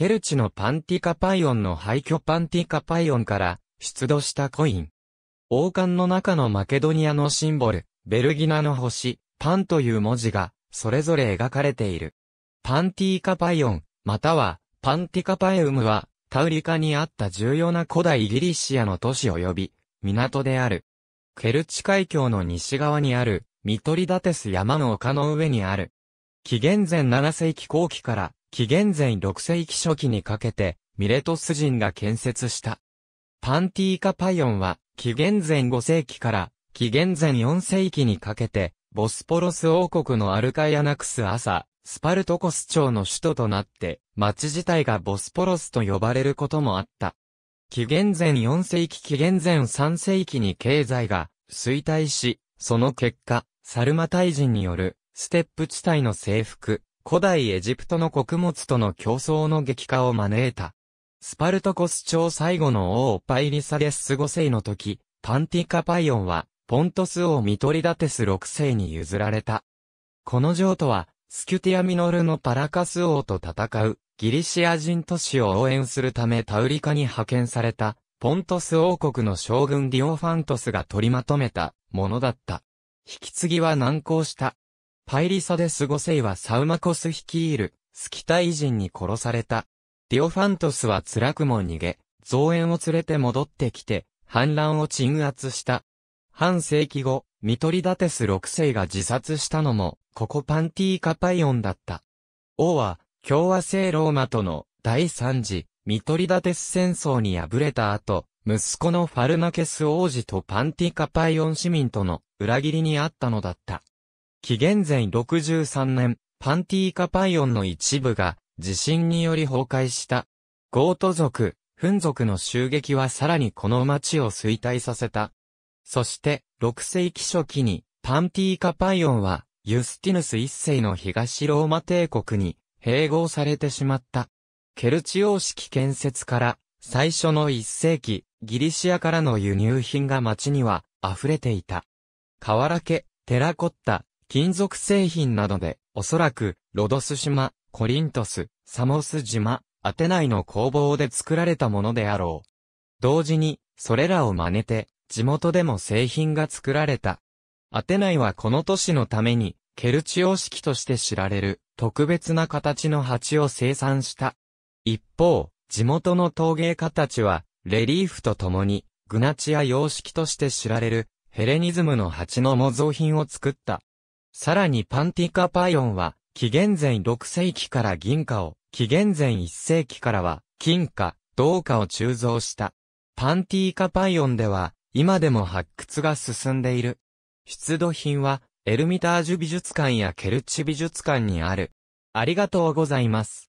ケルチのパンティカパイオンの廃墟パンティカパイオンから出土したコイン。王冠の中のマケドニアのシンボル、ベルギナの星、パンという文字がそれぞれ描かれている。パンティカパイオン、またはパンティカパエウムはタウリカにあった重要な古代ギリシアの都市及び港である。ケルチ海峡の西側にあるミトリダテス山の丘の上にある。紀元前7世紀後期から紀元前6世紀初期にかけてミレトス人が建設した。パンティーカパイオンは紀元前5世紀から紀元前4世紀にかけてボスポロス王国のアルカイアナクス朝、スパルトコス朝の首都となって町自体がボスポロスと呼ばれることもあった。紀元前4世紀紀元前3世紀に経済が衰退し、その結果、サルマタイ人によるステップ地帯の征服、古代エジプトの穀物との競争の激化を招いた。スパルトコス朝最後の王パイリサデス5世の時、パンティカパイオンは、ポントス王ミトリダテス6世に譲られた。この譲渡は、スキュティアミノルのパラカス王と戦う、ギリシア人都市を応援するためタウリカに派遣された、ポントス王国の将軍ディオファントスが取りまとめたものだった。引き継ぎは難航した。パイリサデス5世はサウマコス率いるスキタイ人に殺された。ディオファントスは辛くも逃げ、増援を連れて戻ってきて、反乱を鎮圧した。半世紀後、ミトリダテス6世が自殺したのも、ここパンティーカパイオンだった。王は、共和制ローマとの第3次ミトリダテス戦争に敗れた後、息子のファルナケス王子とパンティーカパイオン市民との裏切りにあったのだった。紀元前63年、パンティーカパイオンの一部が地震により崩壊した。ゴート族、フン族の襲撃はさらにこの町を衰退させた。そして、6世紀初期にパンティーカパイオンはユスティヌス1世の東ローマ帝国に併合されてしまった。ケルチ王式建設から最初の1世紀、ギリシアからの輸入品が町には溢れていた。瓦家、テラコッタ、金属製品などで、おそらく、ロドス島、コリントス、サモス島、アテナイの工房で作られたものであろう。同時に、それらを真似て、地元でも製品が作られた。アテナイはこの都市のために、ケルチ様式として知られる、特別な形の鉢を生産した。一方、地元の陶芸家たちは、レリーフとともに、グナチア様式として知られる、ヘレニズムの鉢の模造品を作った。さらにパンティカパイオンは、紀元前6世紀から銀貨を、紀元前1世紀からは、金貨、銅貨を鋳造した。パンティカパイオンでは、今でも発掘が進んでいる。出土品は、エルミタージュ美術館やケルチ美術館にある。ありがとうございます。